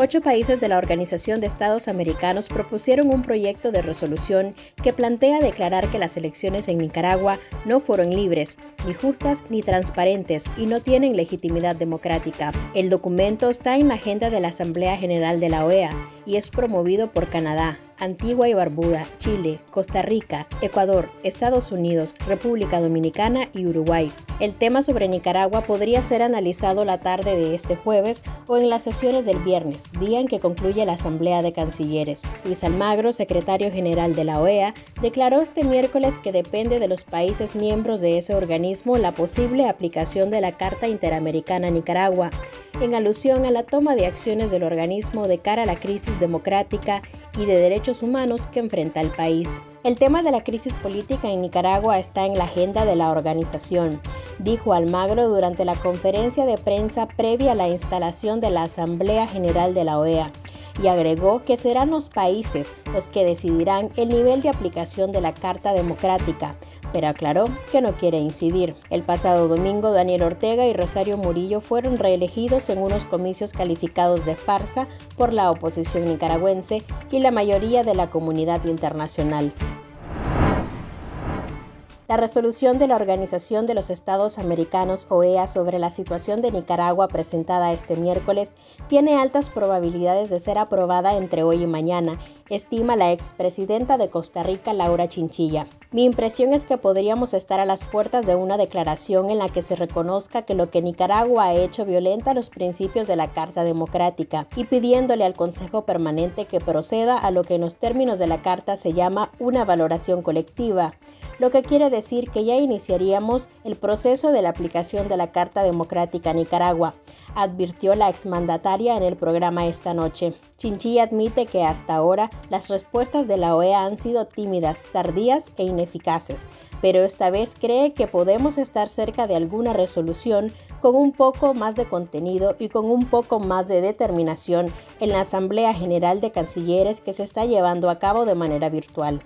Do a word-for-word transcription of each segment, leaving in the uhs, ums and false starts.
Ocho países de la Organización de Estados Americanos propusieron un proyecto de resolución que plantea declarar que las elecciones en Nicaragua no fueron libres, ni justas ni transparentes y no tienen legitimidad democrática. El documento está en la agenda de la Asamblea General de la O E A y es promovido por Canadá, Antigua y Barbuda, Chile, Costa Rica, Ecuador, Estados Unidos, República Dominicana y Uruguay. El tema sobre Nicaragua podría ser analizado la tarde de este jueves o en las sesiones del viernes, día en que concluye la Asamblea de Cancilleres. Luis Almagro, secretario general de la O E A, declaró este miércoles que depende de los países miembros de ese organismo la posible aplicación de la Carta Interamericana a Nicaragua, en alusión a la toma de acciones del organismo de cara a la crisis democrática y de derechos humanos que enfrenta el país. El tema de la crisis política en Nicaragua está en la agenda de la organización, dijo Almagro durante la conferencia de prensa previa a la instalación de la Asamblea General de la O E A, y agregó que serán los países los que decidirán el nivel de aplicación de la Carta Democrática, pero aclaró que no quiere incidir. El pasado domingo, Daniel Ortega y Rosario Murillo fueron reelegidos en unos comicios calificados de farsa por la oposición nicaragüense y la mayoría de la comunidad internacional. La resolución de la Organización de los Estados Americanos O E A sobre la situación de Nicaragua presentada este miércoles tiene altas probabilidades de ser aprobada entre hoy y mañana, estima la expresidenta de Costa Rica, Laura Chinchilla. Mi impresión es que podríamos estar a las puertas de una declaración en la que se reconozca que lo que Nicaragua ha hecho violenta los principios de la Carta Democrática y pidiéndole al Consejo Permanente que proceda a lo que en los términos de la Carta se llama una valoración colectiva, lo que quiere decir que ya iniciaríamos el proceso de la aplicación de la Carta Democrática a Nicaragua, advirtió la exmandataria en el programa Esta Noche. Chinchilla admite que hasta ahora las respuestas de la O E A han sido tímidas, tardías e ineficaces, pero esta vez cree que podemos estar cerca de alguna resolución con un poco más de contenido y con un poco más de determinación en la Asamblea General de Cancilleres que se está llevando a cabo de manera virtual.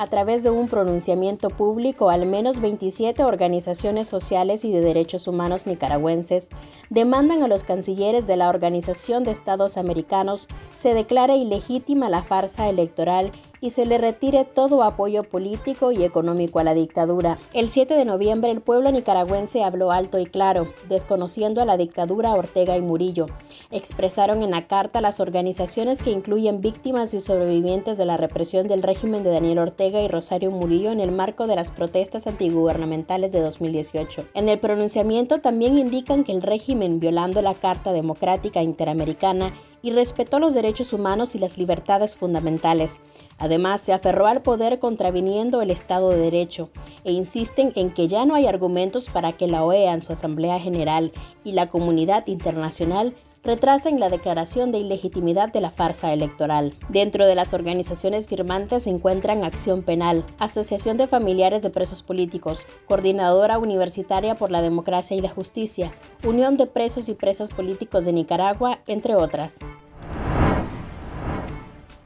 A través de un pronunciamiento público, al menos veintisiete organizaciones sociales y de derechos humanos nicaragüenses demandan a los cancilleres de la Organización de Estados Americanos se declare ilegítima la farsa electoral y se le retire todo apoyo político y económico a la dictadura. El siete de noviembre, el pueblo nicaragüense habló alto y claro, desconociendo a la dictadura Ortega y Murillo. Expresaron en la carta las organizaciones que incluyen víctimas y sobrevivientes de la represión del régimen de Daniel Ortega y Rosario Murillo en el marco de las protestas antigubernamentales de dos mil dieciocho. En el pronunciamiento también indican que el régimen, violando la Carta Democrática Interamericana, y respetó los derechos humanos y las libertades fundamentales. Además, se aferró al poder contraviniendo el Estado de Derecho e insisten en que ya no hay argumentos para que la O E A en su Asamblea General y la comunidad internacional retrasen la declaración de ilegitimidad de la farsa electoral. Dentro de las organizaciones firmantes se encuentran Acción Penal, Asociación de Familiares de Presos Políticos, Coordinadora Universitaria por la Democracia y la Justicia, Unión de Presos y Presas Políticos de Nicaragua, entre otras.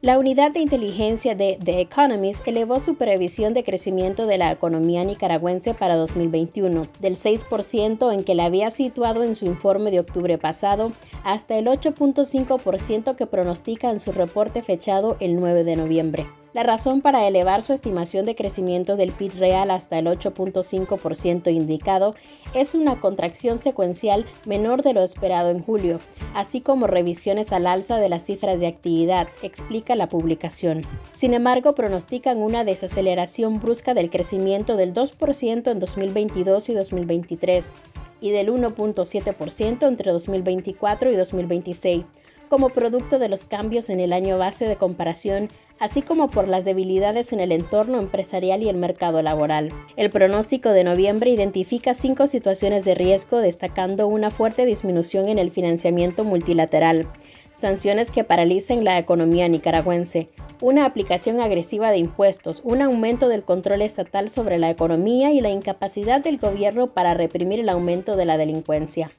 La unidad de inteligencia de The Economist elevó su previsión de crecimiento de la economía nicaragüense para dos mil veintiuno, del seis por ciento en que la había situado en su informe de octubre pasado, hasta el ocho punto cinco por ciento que pronostica en su reporte fechado el nueve de noviembre. La razón para elevar su estimación de crecimiento del P I B real hasta el ocho punto cinco por ciento indicado es una contracción secuencial menor de lo esperado en julio, así como revisiones al alza de las cifras de actividad, explica la publicación. Sin embargo, pronostican una desaceleración brusca del crecimiento del dos por ciento en dos mil veintidós y dos mil veintitrés y del uno punto siete por ciento entre dos mil veinticuatro y dos mil veintiséis, como producto de los cambios en el año base de comparación, así como por las debilidades en el entorno empresarial y el mercado laboral. El pronóstico de noviembre identifica cinco situaciones de riesgo, destacando una fuerte disminución en el financiamiento multilateral, sanciones que paralicen la economía nicaragüense, una aplicación agresiva de impuestos, un aumento del control estatal sobre la economía y la incapacidad del gobierno para reprimir el aumento de la delincuencia.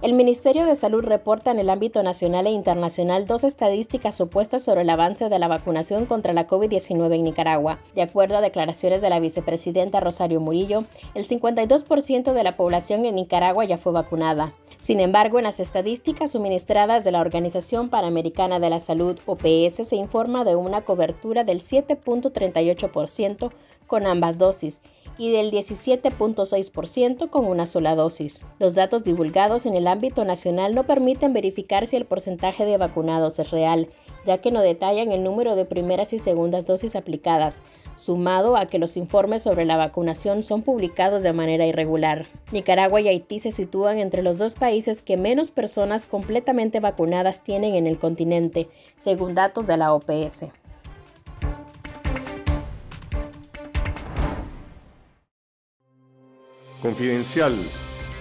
El Ministerio de Salud reporta en el ámbito nacional e internacional dos estadísticas opuestas sobre el avance de la vacunación contra la COVID diecinueve en Nicaragua. De acuerdo a declaraciones de la vicepresidenta Rosario Murillo, el cincuenta y dos por ciento de la población en Nicaragua ya fue vacunada. Sin embargo, en las estadísticas suministradas de la Organización Panamericana de la Salud, O P S, se informa de una cobertura del siete punto treinta y ocho por ciento con ambas dosis y del diecisiete punto seis por ciento con una sola dosis. Los datos divulgados en el ámbito nacional no permiten verificar si el porcentaje de vacunados es real, ya que no detallan el número de primeras y segundas dosis aplicadas, sumado a que los informes sobre la vacunación son publicados de manera irregular. Nicaragua y Haití se sitúan entre los dos países que menos personas completamente vacunadas tienen en el continente, según datos de la O P S. Confidencial,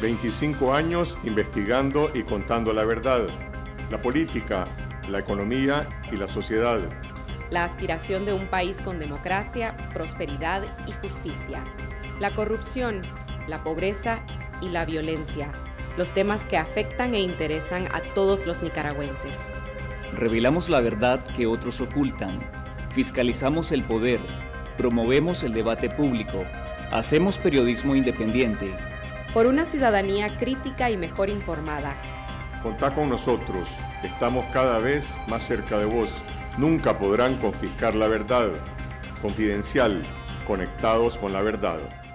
veinticinco años investigando y contando la verdad, la política, la economía y la sociedad. La aspiración de un país con democracia, prosperidad y justicia. La corrupción, la pobreza y la violencia. Los temas que afectan e interesan a todos los nicaragüenses. Revelamos la verdad que otros ocultan. Fiscalizamos el poder. Promovemos el debate público. Hacemos periodismo independiente. Por una ciudadanía crítica y mejor informada. Contá con nosotros. Estamos cada vez más cerca de vos. Nunca podrán confiscar la verdad. Confidencial, conectados con la verdad.